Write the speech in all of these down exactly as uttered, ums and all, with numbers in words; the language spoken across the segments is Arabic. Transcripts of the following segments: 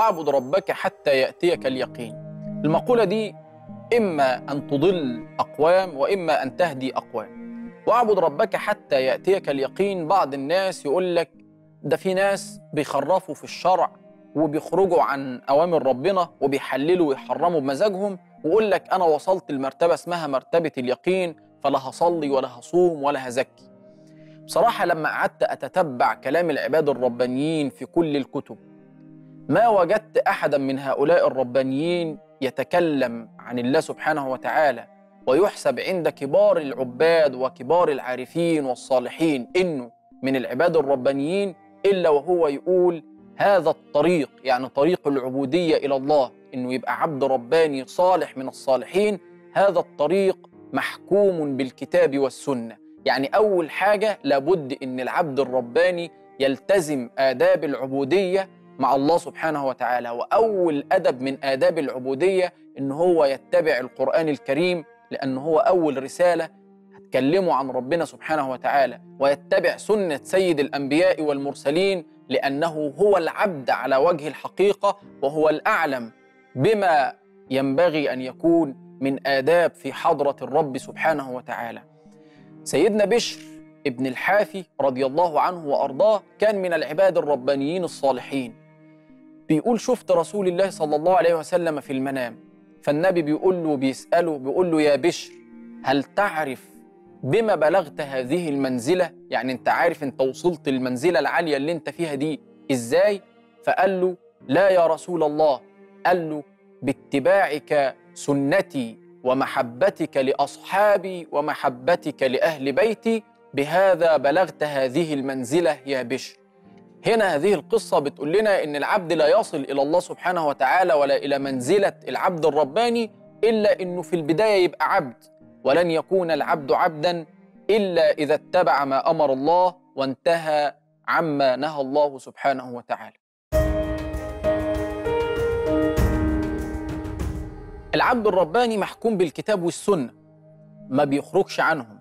واعبد ربك حتى يأتيك اليقين. المقولة دي إما أن تضل أقوام وإما أن تهدي أقوام. واعبد ربك حتى يأتيك اليقين، بعض الناس يقول لك ده في ناس بيخرفوا في الشرع وبيخرجوا عن أوامر ربنا وبيحللوا ويحرموا بمزاجهم، ويقول لك أنا وصلت لمرتبة اسمها مرتبة اليقين فلا هصلي ولا هصوم ولا هزكي. بصراحة لما قعدت أتتبع كلام العباد الربانيين في كل الكتب ما وجدت أحدا من هؤلاء الربانيين يتكلم عن الله سبحانه وتعالى ويحسب عند كبار العباد وكبار العارفين والصالحين إنه من العباد الربانيين إلا وهو يقول هذا الطريق، يعني طريق العبودية إلى الله، إنه يبقى عبد رباني صالح من الصالحين، هذا الطريق محكوم بالكتاب والسنة. يعني أول حاجة لابد إن العبد الرباني يلتزم آداب العبودية مع الله سبحانه وتعالى، وأول أدب من آداب العبودية إن هو يتبع القرآن الكريم، لأن هو أول رسالة هتكلمه عن ربنا سبحانه وتعالى، ويتبع سنة سيد الأنبياء والمرسلين، لأنه هو العبد على وجه الحقيقة وهو الأعلم بما ينبغي أن يكون من آداب في حضرة الرب سبحانه وتعالى. سيدنا بشر ابن الحافي رضي الله عنه وأرضاه كان من العباد الربانيين الصالحين. بيقول شفت رسول الله صلى الله عليه وسلم في المنام، فالنبي بيقول له بيسأله بيقول له يا بشر هل تعرف بما بلغت هذه المنزلة؟ يعني انت عارف انت وصلت المنزلة العالية اللي انت فيها دي ازاي؟ فقال له لا يا رسول الله، قال له باتباعك سنتي ومحبتك لأصحابي ومحبتك لأهل بيتي، بهذا بلغت هذه المنزلة يا بشر. هنا هذه القصة بتقول لنا إن العبد لا يصل إلى الله سبحانه وتعالى ولا إلى منزلة العبد الرباني إلا إنه في البداية يبقى عبد، ولن يكون العبد عبدا إلا إذا اتبع ما أمر الله وانتهى عما نهى الله سبحانه وتعالى. العبد الرباني محكوم بالكتاب والسنة، ما بيخرجش عنهم.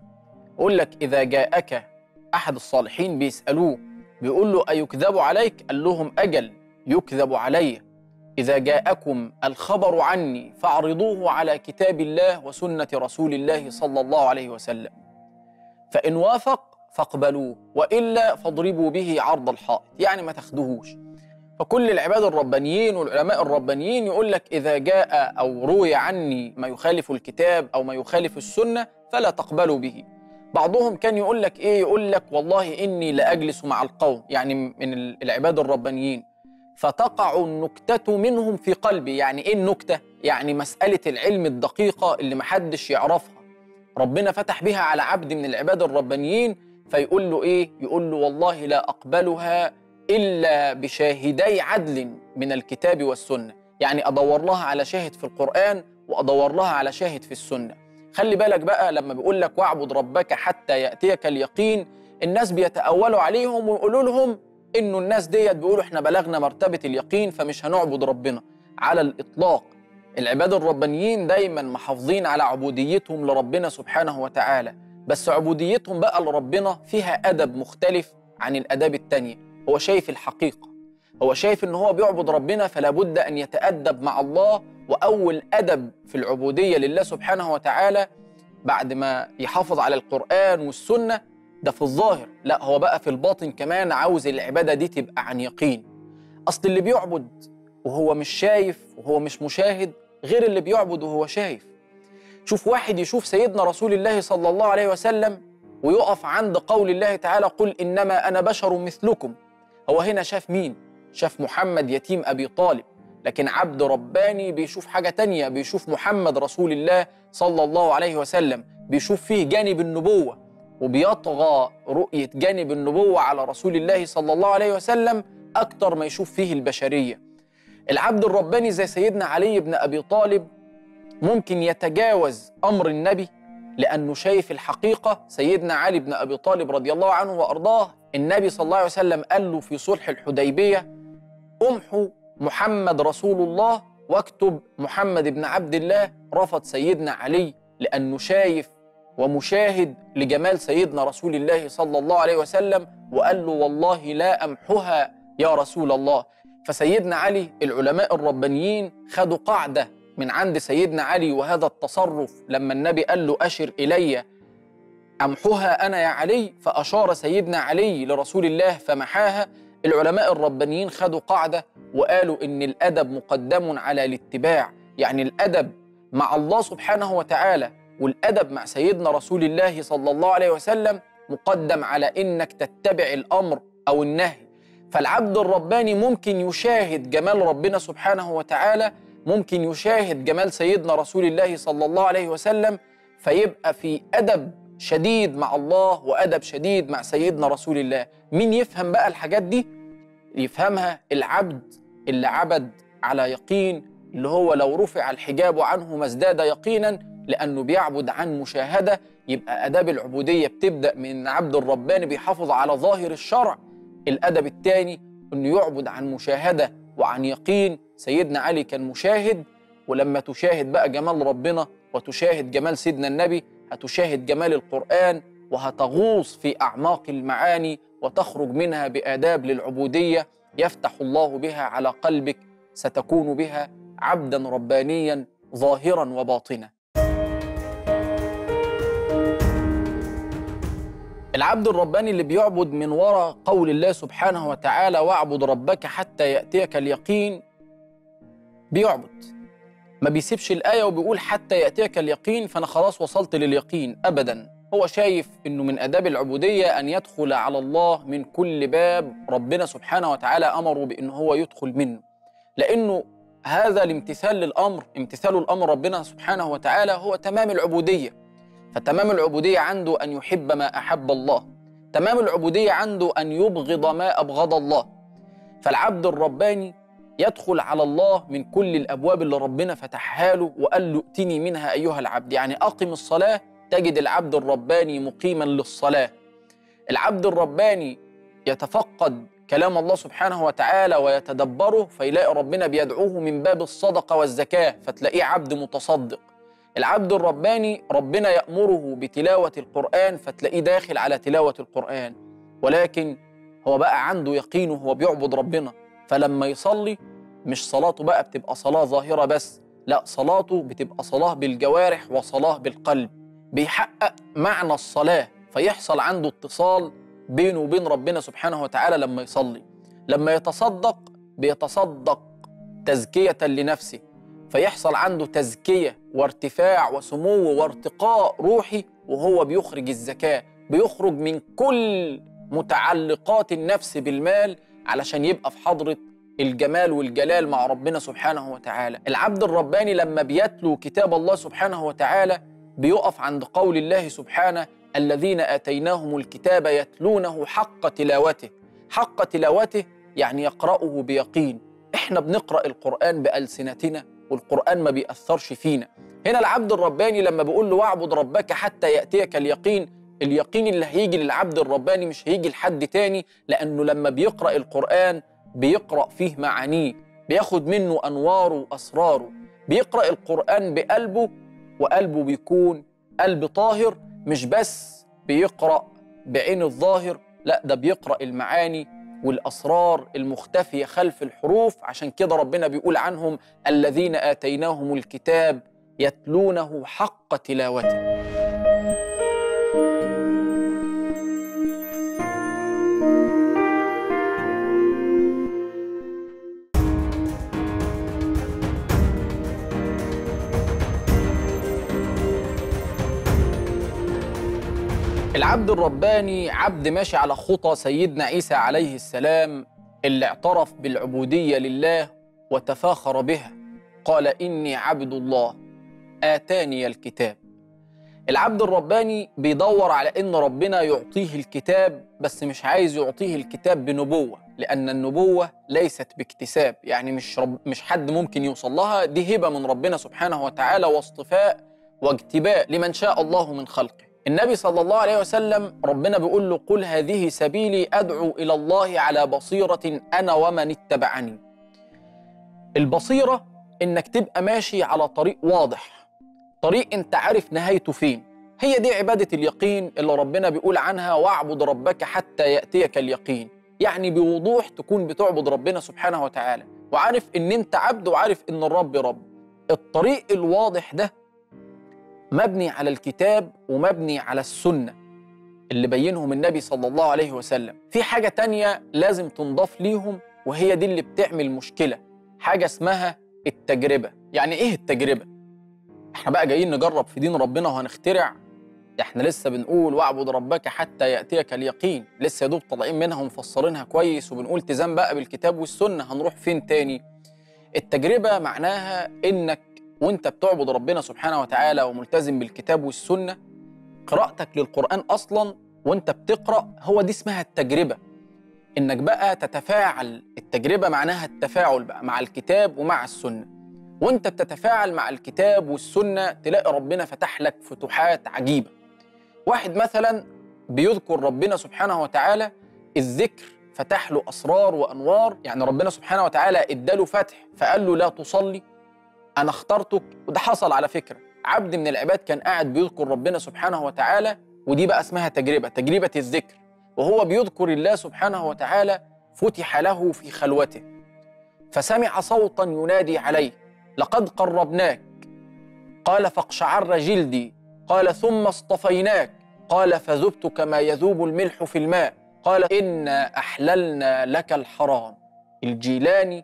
يقول لك إذا جاءك أحد الصالحين بيسألوه بيقول له أيكذب عليك؟ قال لهم أجل يكذب علي. إذا جاءكم الخبر عني فاعرضوه على كتاب الله وسنة رسول الله صلى الله عليه وسلم، فإن وافق فاقبلوه وإلا فاضربوا به عرض الحائط، يعني ما تاخدوهوش. فكل العباد الربانيين والعلماء الربانيين يقول لك إذا جاء أو روي عني ما يخالف الكتاب أو ما يخالف السنة فلا تقبلوا به. بعضهم كان يقول لك إيه، يقول لك والله إني لأجلس مع القوم، يعني من العباد الربانيين، فتقع النكتة منهم في قلبي. يعني إيه النكتة؟ يعني مسألة العلم الدقيقة اللي محدش يعرفها، ربنا فتح بها على عبد من العباد الربانيين، فيقول له إيه؟ يقول له والله لا أقبلها إلا بشاهدي عدل من الكتاب والسنة، يعني أدور لها على شاهد في القرآن وأدور لها على شاهد في السنة. خلي بالك بقى لما بيقول لك واعبد ربك حتى يأتيك اليقين، الناس بيتأولوا عليهم ويقولوا لهم إنه الناس ديت بيقولوا إحنا بلغنا مرتبة اليقين فمش هنعبد ربنا. على الإطلاق العباد الربانيين دايما محافظين على عبوديتهم لربنا سبحانه وتعالى، بس عبوديتهم بقى لربنا فيها أدب مختلف عن الأداب التانية. هو شايف الحقيقة، هو شايف إن هو بيعبد ربنا فلا بد أن يتأدب مع الله، وأول أدب في العبودية لله سبحانه وتعالى بعد ما يحافظ على القرآن والسنة ده في الظاهر، لا هو بقى في الباطن كمان عاوز العبادة دي تبقى عن يقين. أصل اللي بيعبد وهو مش شايف وهو مش مشاهد غير اللي بيعبد وهو شايف. شوف واحد يشوف سيدنا رسول الله صلى الله عليه وسلم ويقف عند قول الله تعالى قل إنما أنا بشر مثلكم، هو هنا شاف مين؟ شاف محمد يتيم أبي طالب، لكن عبد رباني بيشوف حاجة تانية، بيشوف محمد رسول الله صلى الله عليه وسلم، بيشوف فيه جانب النبوة وبيطغى رؤية جانب النبوة على رسول الله صلى الله عليه وسلم أكتر ما يشوف فيه البشرية. العبد الرباني زي سيدنا علي بن أبي طالب ممكن يتجاوز أمر النبي لأنه شايف الحقيقة. سيدنا علي بن أبي طالب رضي الله عنه وأرضاه النبي صلى الله عليه وسلم قال له في صلح الحديبية امحو محمد رسول الله واكتب محمد بن عبد الله، رفض سيدنا علي لأنه شايف ومشاهد لجمال سيدنا رسول الله صلى الله عليه وسلم، وقال له والله لا أمحها يا رسول الله. فسيدنا علي العلماء الربانيين خدوا قاعدة من عند سيدنا علي وهذا التصرف لما النبي قال له أشر إلي أمحها أنا يا علي، فأشار سيدنا علي لرسول الله فمحاها. العلماء الربانيين خدوا قاعدة وقالوا إن الأدب مقدم على الاتباع، يعني الأدب مع الله سبحانه وتعالى والأدب مع سيدنا رسول الله صلى الله عليه وسلم مقدم على إنك تتبع الأمر أو النهي. فالعبد الرباني ممكن يشاهد جمال ربنا سبحانه وتعالى، ممكن يشاهد جمال سيدنا رسول الله صلى الله عليه وسلم، فيبقى في أدب شديد مع الله وأدب شديد مع سيدنا رسول الله. مين يفهم بقى الحاجات دي؟ يفهمها العبد اللي عبد على يقين، اللي هو لو رفع الحجاب عنه ما ازداد يقينا، لأنه بيعبد عن مشاهدة. يبقى أداب العبودية بتبدأ من عبد الرباني بيحافظ على ظاهر الشرع. الأدب الثاني أنه يعبد عن مشاهدة وعن يقين. سيدنا علي كان مشاهد، ولما تشاهد بقى جمال ربنا وتشاهد جمال سيدنا النبي هتشاهد جمال القرآن، وهتغوص في أعماق المعاني وتخرج منها بآداب للعبودية يفتح الله بها على قلبك، ستكون بها عبداً ربانياً ظاهراً وباطناً. العبد الرباني اللي بيعبد من وراء قول الله سبحانه وتعالى واعبد ربك حتى يأتيك اليقين، بيعبد ما بيسيبش الآية وبيقول حتى يأتيك اليقين فأنا خلاص وصلت لليقين، أبداً. هو شايف إنه من آداب العبودية أن يدخل على الله من كل باب ربنا سبحانه وتعالى أمره بأنه هو يدخل منه، لأنه هذا الامتثال للأمر، امتثال الأمر ربنا سبحانه وتعالى هو تمام العبودية. فتمام العبودية عنده أن يحب ما أحب الله، تمام العبودية عنده أن يبغض ما أبغض الله. فالعبد الرباني يدخل على الله من كل الأبواب اللي ربنا فتحها له وقال له ائتني منها أيها العبد، يعني أقم الصلاة تجد العبد الرباني مقيما للصلاة. العبد الرباني يتفقد كلام الله سبحانه وتعالى ويتدبره، فيلاقي ربنا بيدعوه من باب الصدقة والزكاة، فتلاقيه عبد متصدق. العبد الرباني ربنا يأمره بتلاوة القرآن، فتلاقيه داخل على تلاوة القرآن، ولكن هو بقى عنده يقين وهو بيعبد ربنا. فلما يصلي مش صلاته بقى بتبقى صلاة ظاهرة بس، لا، صلاته بتبقى صلاة بالجوارح وصلاة بالقلب، بيحقق معنى الصلاة، فيحصل عنده اتصال بينه وبين ربنا سبحانه وتعالى لما يصلي. لما يتصدق بيتصدق تزكية لنفسه، فيحصل عنده تزكية وارتفاع وسمو وارتقاء روحي وهو بيخرج الزكاة، بيخرج من كل متعلقات النفس بالمال علشان يبقى في حضرة الجمال والجلال مع ربنا سبحانه وتعالى. العبد الرباني لما بيتلو كتاب الله سبحانه وتعالى بيقف عند قول الله سبحانه الذين آتيناهم الكتاب يتلونه حق تلاوته. حق تلاوته يعني يقرأه بيقين. احنا بنقرأ القرآن بألسنتنا والقرآن ما بيأثرش فينا. هنا العبد الرباني لما بيقول له واعبد ربك حتى يأتيك اليقين، اليقين اللي هيجي للعبد الرباني مش هيجي لحد تاني، لأنه لما بيقرأ القرآن بيقرأ فيه معانيه، بياخد منه أنواره وأسراره، بيقرأ القرآن بقلبه، وقلبه بيكون قلب طاهر. مش بس بيقرأ بعين الظاهر، لا، ده بيقرأ المعاني والأسرار المختفية خلف الحروف. عشان كده ربنا بيقول عنهم الذين آتيناهم الكتاب يتلونه حق تلاوته. العبد الرباني عبد ماشي على خطى سيدنا عيسى عليه السلام اللي اعترف بالعبودية لله وتفاخر بها، قال إني عبد الله آتاني الكتاب. العبد الرباني بيدور على إن ربنا يعطيه الكتاب، بس مش عايز يعطيه الكتاب بنبوة، لأن النبوة ليست باكتساب، يعني مش, رب مش حد ممكن يوصل لها، دي هبة من ربنا سبحانه وتعالى واصطفاء واجتباء لمن شاء الله من خلقه. النبي صلى الله عليه وسلم ربنا بيقول له قل هذه سبيلي أدعو إلى الله على بصيرة أنا ومن اتبعني. البصيرة إنك تبقى ماشي على طريق واضح، طريق أنت عارف نهايته فين. هي دي عبادة اليقين اللي ربنا بيقول عنها واعبد ربك حتى يأتيك اليقين. يعني بوضوح تكون بتعبد ربنا سبحانه وتعالى، وعارف إن أنت عبد، وعارف إن الرب رب. الطريق الواضح ده مبني على الكتاب ومبني على السنة اللي بينهم النبي صلى الله عليه وسلم. في حاجة تانية لازم تنضاف ليهم، وهي دي اللي بتعمل مشكلة، حاجة اسمها التجربة. يعني إيه التجربة؟ إحنا بقى جايين نجرب في دين ربنا وهنخترع؟ إحنا لسه بنقول واعبد ربك حتى يأتيك اليقين، لسه يدوب طالعين منها ومفسرينها كويس وبنقول التزام بقى بالكتاب والسنة. هنروح فين تاني؟ التجربة معناها إنك وإنت بتعبد ربنا سبحانه وتعالى وملتزم بالكتاب والسنة، قراءتك للقرآن أصلاً وإنت بتقرأ، هو دي اسمها التجربة. إنك بقى تتفاعل، التجربة معناها التفاعل بقى مع الكتاب ومع السنة، وإنت بتتفاعل مع الكتاب والسنة تلاقي ربنا فتح لك فتوحات عجيبة. واحد مثلا بيذكر ربنا سبحانه وتعالى، الذكر فتح له أسرار وأنوار، يعني ربنا سبحانه وتعالى اداله فتح فقال له لا تصلي، أنا اخترتك. وده حصل على فكرة، عبد من العباد كان قاعد بيذكر ربنا سبحانه وتعالى، ودي بقى اسمها تجربة، تجربة الذكر. وهو بيذكر الله سبحانه وتعالى فتح له في خلوته، فسمع صوتا ينادي عليه لقد قربناك، قال فاقشعر جلدي، قال ثم اصطفيناك، قال فذبت كما يذوب الملح في الماء، قال إنا أحللنا لك الحرام. الجيلاني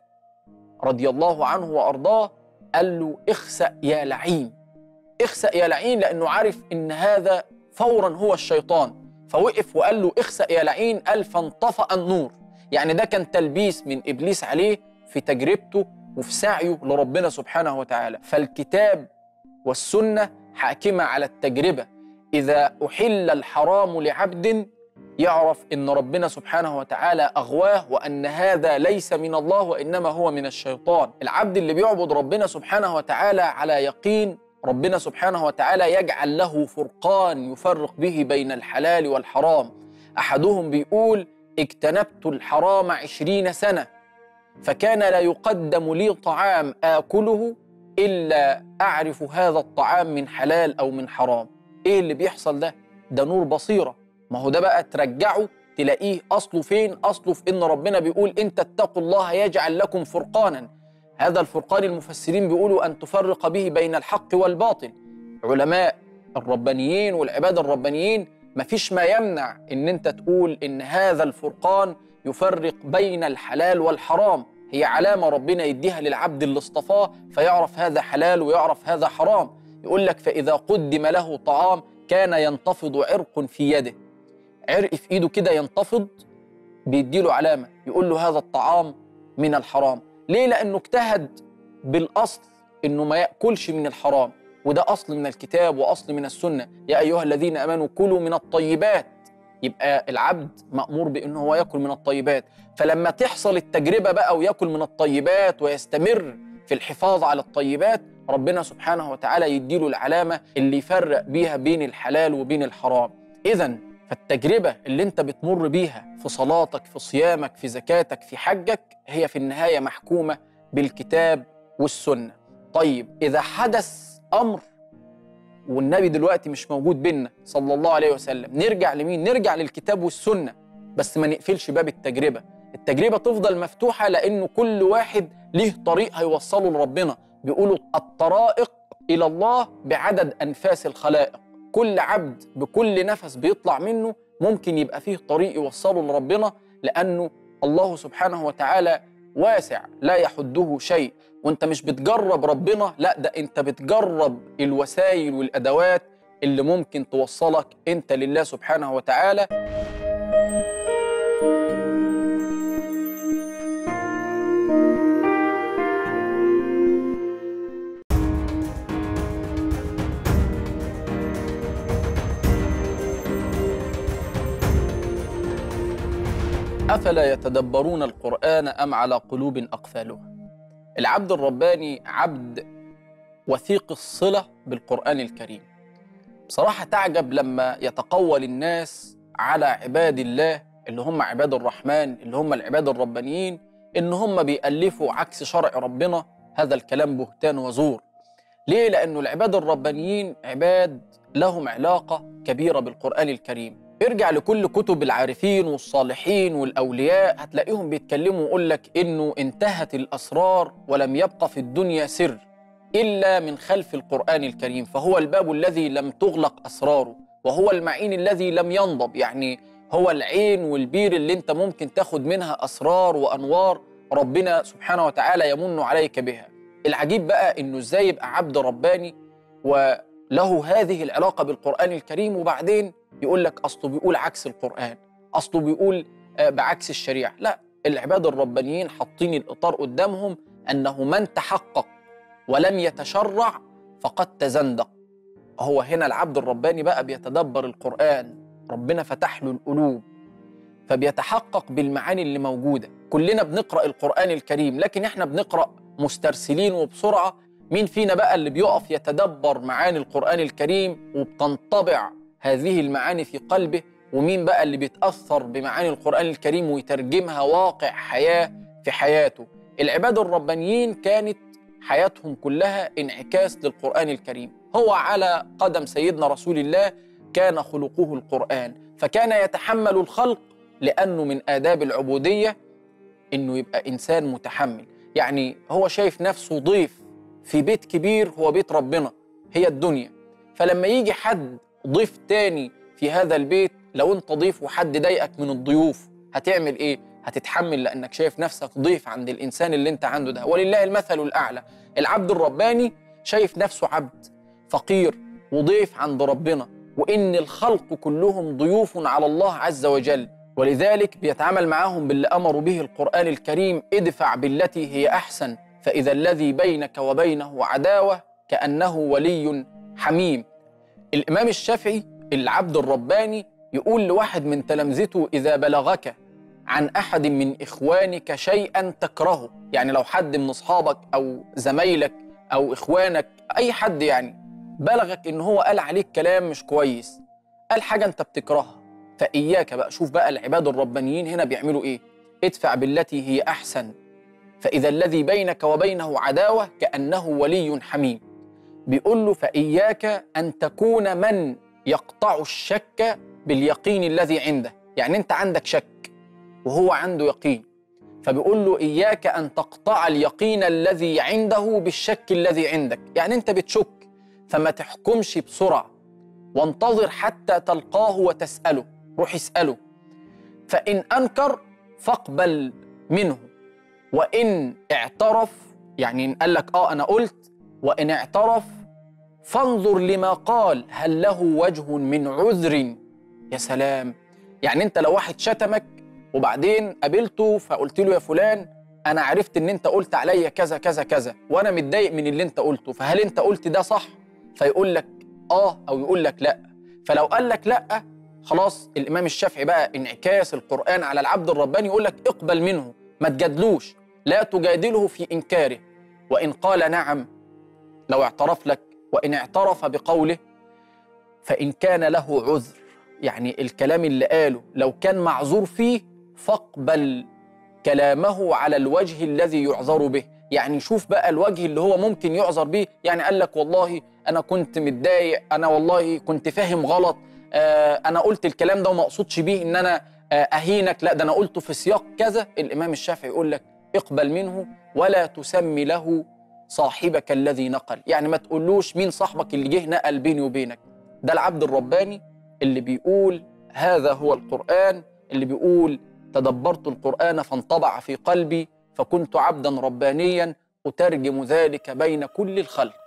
رضي الله عنه وأرضاه قال له اخسأ يا لعين، اخسأ يا لعين، لأنه عارف إن هذا فوراً هو الشيطان، فوقف وقال له اخسأ يا لعين، قال فانطفأ النور. يعني ده كان تلبيس من إبليس عليه في تجربته وفي سعيه لربنا سبحانه وتعالى. فالكتاب والسنة حاكمة على التجربة. إذا أحل الحرام لعبد يعرف إن ربنا سبحانه وتعالى أغواه، وأن هذا ليس من الله وإنما هو من الشيطان. العبد اللي بيعبد ربنا سبحانه وتعالى على يقين، ربنا سبحانه وتعالى يجعل له فرقان يفرق به بين الحلال والحرام. أحدهم بيقول اجتنبت الحرام عشرين سنة، فكان لا يقدم لي طعام آكله إلا أعرف هذا الطعام من حلال أو من حرام. إيه اللي بيحصل ده؟ ده نور بصيرة. ما هو ده بقى ترجعه تلاقيه أصله فين؟ أصله في إن ربنا بيقول أنت اتقوا الله يجعل لكم فرقانا. هذا الفرقان المفسرين بيقولوا أن تفرق به بين الحق والباطل. علماء الربانيين والعباد الربانيين مفيش ما يمنع إن أنت تقول إن هذا الفرقان يفرق بين الحلال والحرام، هي علامة ربنا يديها للعبد اللي اصطفاه فيعرف هذا حلال ويعرف هذا حرام. يقول لك فإذا قدم له طعام كان ينتفض عرق في يده، عرق في إيده كده ينتفض، بيديله علامة يقول له هذا الطعام من الحرام. ليه؟ لأنه اجتهد بالأصل إنه ما يأكلش من الحرام، وده أصل من الكتاب وأصل من السنة، يا أيها الذين آمنوا كلوا من الطيبات. يبقى العبد مأمور بأنه هو يأكل من الطيبات. فلما تحصل التجربة بقى ويأكل من الطيبات ويستمر في الحفاظ على الطيبات، ربنا سبحانه وتعالى يديله العلامة اللي يفرق بيها بين الحلال وبين الحرام. إذن فالتجربة اللي انت بتمر بيها في صلاتك، في صيامك، في زكاتك، في حجك، هي في النهاية محكومة بالكتاب والسنة. طيب إذا حدث أمر والنبي دلوقتي مش موجود بينا صلى الله عليه وسلم، نرجع لمين؟ نرجع للكتاب والسنة، بس ما نقفلش باب التجربة. التجربة تفضل مفتوحة، لأنه كل واحد ليه طريق هيوصله لربنا. بيقولوا الطرائق إلى الله بعدد أنفاس الخلائق، كل عبد بكل نفس بيطلع منه ممكن يبقى فيه طريق يوصله لربنا، لأنه الله سبحانه وتعالى واسع لا يحده شيء. وانت مش بتجرب ربنا، لا، ده انت بتجرب الوسائل والأدوات اللي ممكن توصلك انت لله سبحانه وتعالى. أفلا يتدبرون القرآن أم على قلوب أقفالها؟ العبد الرباني عبد وثيق الصلة بالقرآن الكريم. بصراحة تعجب لما يتقول الناس على عباد الله اللي هم عباد الرحمن، اللي هم العباد الربانيين، إن هم بيألفوا عكس شرع ربنا. هذا الكلام بهتان وزور. ليه؟ لأنه العباد الربانيين عباد لهم علاقة كبيرة بالقرآن الكريم، ارجع لكل كتب العارفين والصالحين والأولياء، هتلاقيهم بيتكلموا ويقولك إنه انتهت الأسرار ولم يبقى في الدنيا سر إلا من خلف القرآن الكريم، فهو الباب الذي لم تغلق أسراره، وهو المعين الذي لم ينضب، يعني هو العين والبير اللي انت ممكن تاخد منها أسرار وأنوار ربنا سبحانه وتعالى يمن عليك بها. العجيب بقى إنه إزاي يبقى عبد رباني وله هذه العلاقة بالقرآن الكريم، وبعدين يقول لك أصله بيقول عكس القرآن، أصله بيقول بعكس الشريعة. لا، العباد الربانيين حاطين الإطار قدامهم أنه من تحقق ولم يتشرع فقد تزندق. هو هنا العبد الرباني بقى بيتدبر القرآن، ربنا فتح له القلوب فبيتحقق بالمعاني اللي موجودة. كلنا بنقرأ القرآن الكريم، لكن احنا بنقرأ مسترسلين وبسرعة. مين فينا بقى اللي بيقف يتدبر معاني القرآن الكريم وبتنطبع هذه المعاني في قلبه؟ ومين بقى اللي بيتأثر بمعاني القرآن الكريم ويترجمها واقع حياة في حياته؟ العباد الربانيين كانت حياتهم كلها انعكاس للقرآن الكريم. هو على قدم سيدنا رسول الله كان خلقه القرآن، فكان يتحمل الخلق لأنه من آداب العبودية إنه يبقى إنسان متحمل. يعني هو شايف نفسه ضيف في بيت كبير، هو بيت ربنا، هي الدنيا. فلما يجي حد ضيف تاني في هذا البيت، لو انت ضيف وحد ضايقك من الضيوف هتعمل ايه؟ هتتحمل، لأنك شايف نفسك ضيف عند الإنسان اللي انت عنده ده. ولله المثل الأعلى. العبد الرباني شايف نفسه عبد فقير وضيف عند ربنا، وإن الخلق كلهم ضيوف على الله عز وجل، ولذلك بيتعامل معاهم باللي أمر به القرآن الكريم: ادفع بالتي هي أحسن فإذا الذي بينك وبينه عداوة كأنه ولي حميم. الإمام الشافعي العبد الرباني يقول لواحد من تلامذته: إذا بلغك عن أحد من إخوانك شيئا تكرهه، يعني لو حد من أصحابك أو زمايلك أو إخوانك، أي حد يعني بلغك إن هو قال عليك كلام مش كويس، قال حاجة أنت بتكرهها، فإياك بقى. شوف بقى العباد الربانيين هنا بيعملوا إيه: ادفع بالتي هي أحسن فإذا الذي بينك وبينه عداوة كأنه ولي حميم. بيقول له: فإياك أن تكون من يقطع الشك باليقين الذي عنده، يعني أنت عندك شك وهو عنده يقين، فبيقول له: إياك أن تقطع اليقين الذي عنده بالشك الذي عندك، يعني أنت بتشك فما تحكمش بسرعة، وانتظر حتى تلقاه وتسأله، روح اسأله، فإن أنكر فاقبل منه، وإن اعترف، يعني إن قال لك آه أنا قلت، وإن اعترف فانظر لما قال هل له وجه من عذر. يا سلام، يعني أنت لو واحد شتمك وبعدين قابلته فقلت له: يا فلان أنا عرفت إن أنت قلت عليا كذا كذا كذا، وأنا متضايق من اللي أنت قلته، فهل أنت قلت ده صح؟ فيقول لك آه أو يقول لك لأ. فلو قال لك لأ، خلاص الإمام الشافعي بقى انعكاس القرآن على العبد الرباني، يقول لك اقبل منه، ما تجادلوش، لا تجادله في إنكاره. وإن قال نعم، لو اعترف لك، وإن اعترف بقوله فإن كان له عذر، يعني الكلام اللي قاله لو كان معذور فيه فاقبل كلامه على الوجه الذي يعذر به. يعني شوف بقى الوجه اللي هو ممكن يعذر به، يعني قال لك: والله أنا كنت متضايق، أنا والله كنت فاهم غلط، آه أنا قلت الكلام ده وما أقصدش بيه إن أنا آه أهينك، لا ده أنا قلته في سياق كذا. الإمام الشافعي يقول لك: اقبل منه ولا تسمي له صاحبك الذي نقل، يعني ما تقولوش مين صاحبك اللي جه نقل بيني وبينك. ده العبد الرباني اللي بيقول هذا هو القرآن، اللي بيقول: تدبرت القرآن فانطبع في قلبي فكنت عبدا ربانيا أترجم ذلك بين كل الخلق.